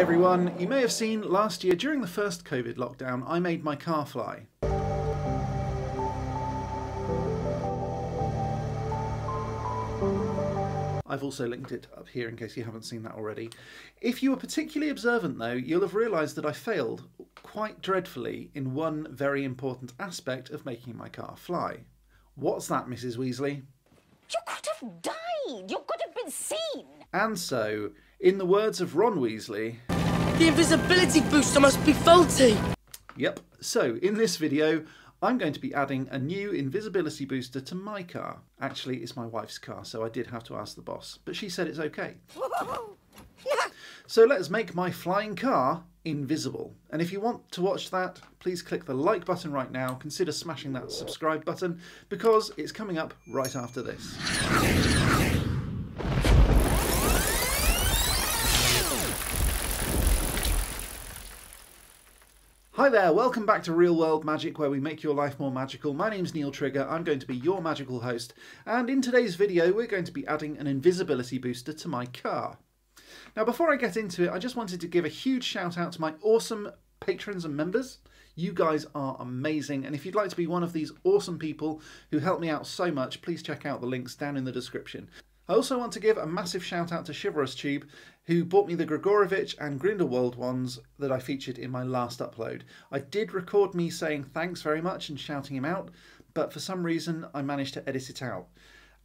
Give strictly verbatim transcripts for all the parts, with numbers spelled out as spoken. Hi everyone, you may have seen last year during the first COVID lockdown I made my car fly. I've also linked it up here in case you haven't seen that already. If you were particularly observant though, you'll have realised that I failed quite dreadfully in one very important aspect of making my car fly. What's that, Missus Weasley? You could have died! You could have been seen! And so, in the words of Ron Weasley, the invisibility booster must be faulty! Yep, so in this video I'm going to be adding a new invisibility booster to my car. Actually, it's my wife's car, so I did have to ask the boss, but she said it's okay. So let's make my flying car invisible. And if you want to watch that, please click the like button right now. Consider smashing that subscribe button, because it's coming up right after this. Hi there, welcome back to Real World Magic, where we make your life more magical. My name's Neil Trigger, I'm going to be your magical host, and in today's video we're going to be adding an invisibility booster to my car. Now before I get into it, I just wanted to give a huge shout out to my awesome patrons and members. You guys are amazing, and if you'd like to be one of these awesome people who help me out so much, please check out the links down in the description. I also want to give a massive shout out to ChivalrousTube, who bought me the Gregorovitch and Grindelwald ones that I featured in my last upload. I did record me saying thanks very much and shouting him out, but for some reason I managed to edit it out.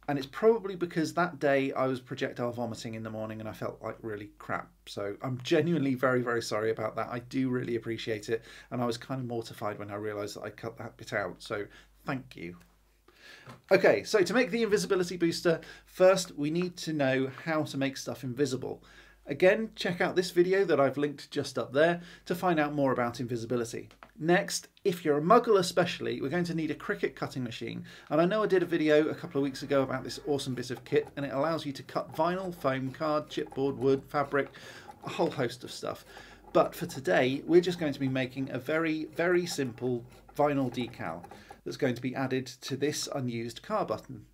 And it's probably because that day I was projectile vomiting in the morning and I felt like really crap. So I'm genuinely very, very sorry about that. I do really appreciate it. And I was kind of mortified when I realised that I cut that bit out. So thank you. Okay, so to make the invisibility booster, first we need to know how to make stuff invisible. Again, check out this video that I've linked just up there to find out more about invisibility. Next, if you're a muggle especially, we're going to need a Cricut cutting machine. And I know I did a video a couple of weeks ago about this awesome bit of kit, and it allows you to cut vinyl, foam, card, chipboard, wood, fabric, a whole host of stuff. But for today, we're just going to be making a very, very simple vinyl decal that's going to be added to this unused car button.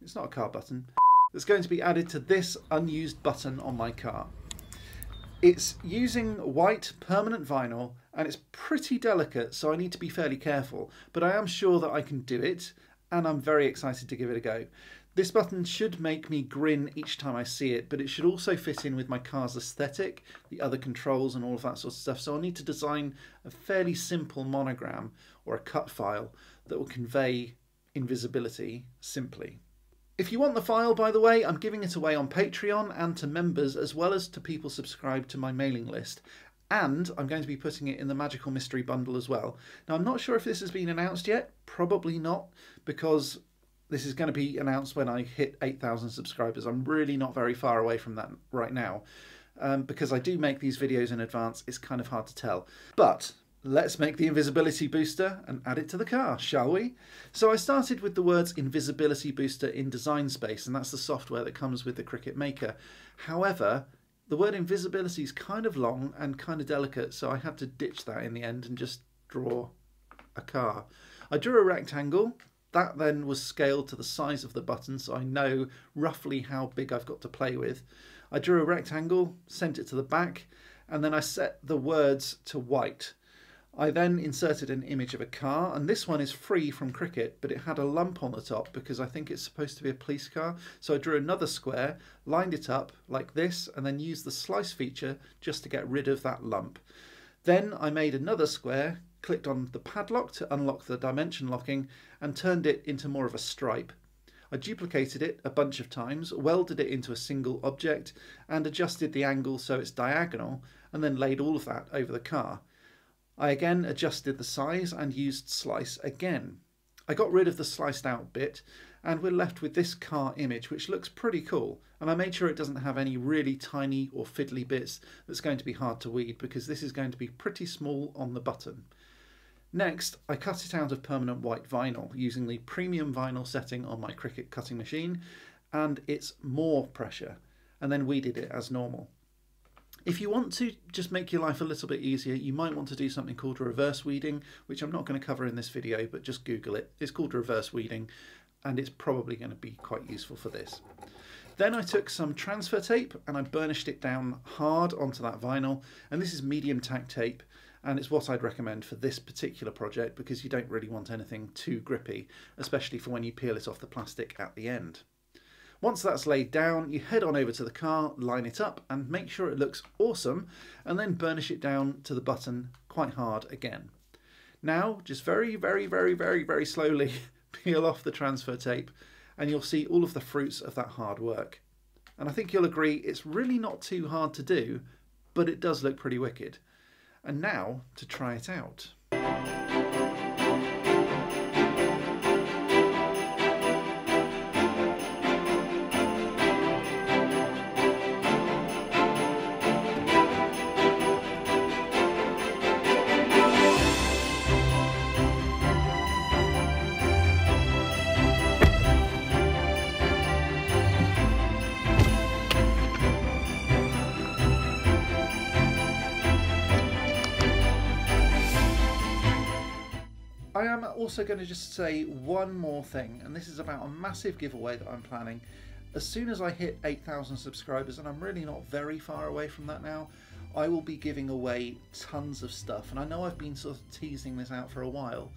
It's not a car button. That's going to be added to this unused button on my car. It's using white permanent vinyl and it's pretty delicate, so I need to be fairly careful, but I am sure that I can do it and I'm very excited to give it a go. This button should make me grin each time I see it, but it should also fit in with my car's aesthetic, the other controls and all of that sort of stuff, so I'll need to design a fairly simple monogram or a cut file that will convey invisibility simply. If you want the file, by the way, I'm giving it away on Patreon and to members, as well as to people subscribed to my mailing list. And I'm going to be putting it in the Magical Mystery Bundle as well. Now, I'm not sure if this has been announced yet. Probably not, because this is going to be announced when I hit eight thousand subscribers. I'm really not very far away from that right now. Um, because I do make these videos in advance, it's kind of hard to tell. But let's make the invisibility booster and add it to the car, shall we? So I started with the words invisibility booster in Design Space, and that's the software that comes with the Cricut Maker. However, the word invisibility is kind of long and kind of delicate, so I had to ditch that in the end and just draw a car. I drew a rectangle. That then was scaled to the size of the button, so I know roughly how big I've got to play with. I drew a rectangle, sent it to the back, and then I set the words to white. I then inserted an image of a car, and this one is free from Cricut, but it had a lump on the top because I think it's supposed to be a police car. So I drew another square, lined it up like this, and then used the slice feature just to get rid of that lump. Then I made another square, clicked on the padlock to unlock the dimension locking, and turned it into more of a stripe. I duplicated it a bunch of times, welded it into a single object, and adjusted the angle so it's diagonal, and then laid all of that over the car. I again adjusted the size and used slice again. I got rid of the sliced out bit, and we're left with this car image, which looks pretty cool. And I made sure it doesn't have any really tiny or fiddly bits that's going to be hard to weed, because this is going to be pretty small on the button. Next, I cut it out of permanent white vinyl using the premium vinyl setting on my Cricut cutting machine, and it's more pressure, and then weeded it as normal. If you want to just make your life a little bit easier, you might want to do something called reverse weeding, which I'm not going to cover in this video, but just Google it. It's called reverse weeding, and it's probably going to be quite useful for this. Then I took some transfer tape and I burnished it down hard onto that vinyl, and this is medium tack tape, and it's what I'd recommend for this particular project because you don't really want anything too grippy, especially for when you peel it off the plastic at the end. Once that's laid down, you head on over to the car, line it up and make sure it looks awesome, and then burnish it down to the button quite hard again. Now just very, very, very, very, very slowly peel off the transfer tape and you'll see all of the fruits of that hard work. And I think you'll agree it's really not too hard to do, but it does look pretty wicked. And now to try it out. I am also going to just say one more thing, and this is about a massive giveaway that I'm planning. As soon as I hit eight thousand subscribers, and I'm really not very far away from that now, I will be giving away tons of stuff. And I know I've been sort of teasing this out for a while,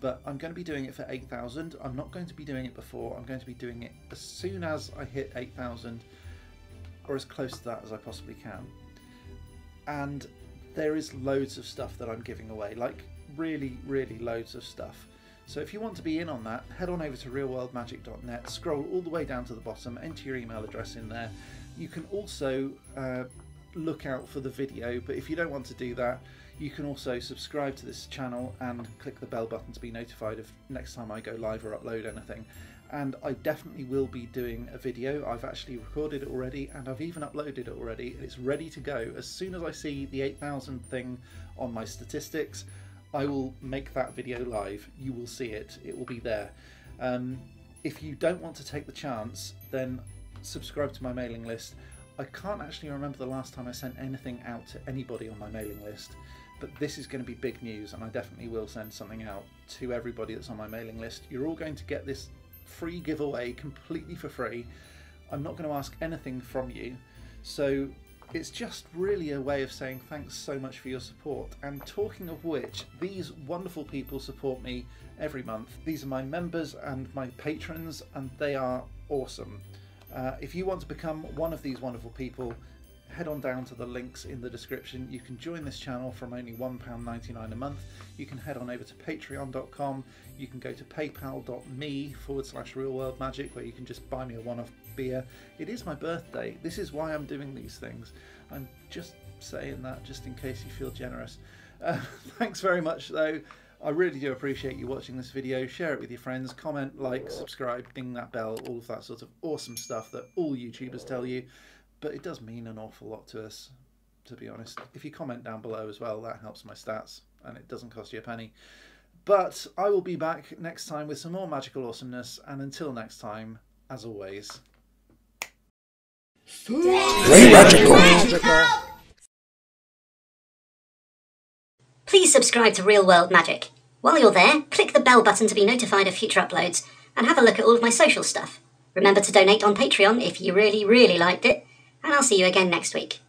but I'm going to be doing it for eight thousand. I'm not going to be doing it before. I'm going to be doing it as soon as I hit eight thousand, or as close to that as I possibly can. And there is loads of stuff that I'm giving away, like really, really loads of stuff. So if you want to be in on that, head on over to real world magic dot net, scroll all the way down to the bottom, enter your email address in there. You can also uh, look out for the video, but if you don't want to do that, you can also subscribe to this channel and click the bell button to be notified of next time I go live or upload anything. And I definitely will be doing a video. I've actually recorded it already and I've even uploaded it already, and it's ready to go. As soon as I see the eight thousand thing on my statistics, I will make that video live. You will see it, it will be there. Um, if you don't want to take the chance, then subscribe to my mailing list. I can't actually remember the last time I sent anything out to anybody on my mailing list, but this is going to be big news and I definitely will send something out to everybody that's on my mailing list. You're all going to get this free giveaway completely for free. I'm not going to ask anything from you, so it's just really a way of saying thanks so much for your support. And talking of which, these wonderful people support me every month. These are my members and my patrons, and they are awesome. Uh, if you want to become one of these wonderful people, head on down to the links in the description. You can join this channel from only one pound ninety-nine a month. You can head on over to patreon dot com. You can go to paypal dot me forward slash real world magic, where you can just buy me a one-off beer. It is my birthday. This is why I'm doing these things. I'm just saying that just in case you feel generous. Uh, thanks very much though. I really do appreciate you watching this video. Share it with your friends, comment, like, subscribe, ding that bell, all of that sort of awesome stuff that all YouTubers tell you. But it does mean an awful lot to us, to be honest. If you comment down below as well, that helps my stats and it doesn't cost you a penny. But I will be back next time with some more magical awesomeness, and until next time, as always, stay magical. Please subscribe to Real World Magic. While you're there, click the bell button to be notified of future uploads and have a look at all of my social stuff. Remember to donate on Patreon if you really, really liked it, and I'll see you again next week.